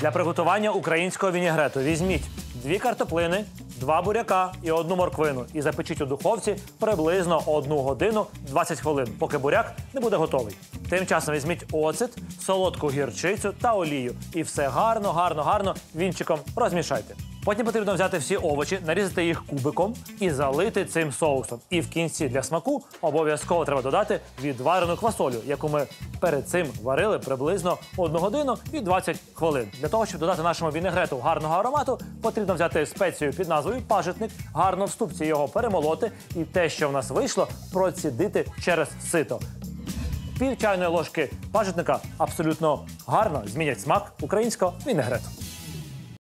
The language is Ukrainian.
Для приготування українського вінігрету візьміть 2 картоплини, 2 буряка і 1 морквину і запечіть у духовці приблизно 1 годину 20 хвилин, поки буряк не буде готовий. Тим часом візьміть оцет, солодку гірчицю та олію і все гарно вінчиком розмішайте. Потім потрібно взяти всі овочі, нарізати їх кубиком і залити цим соусом. І в кінці для смаку обов'язково треба додати відварену квасолю, яку ми перед цим варили приблизно 1 годину і 20 хвилин. Для того, щоб додати нашому вінегрету гарного аромату, потрібно взяти спецію під назвою пажитник, гарно в ступці його перемолоти і те, що в нас вийшло, процідити через сито. Пів чайної ложки пажитника абсолютно гарно змінять смак українського вінегрету.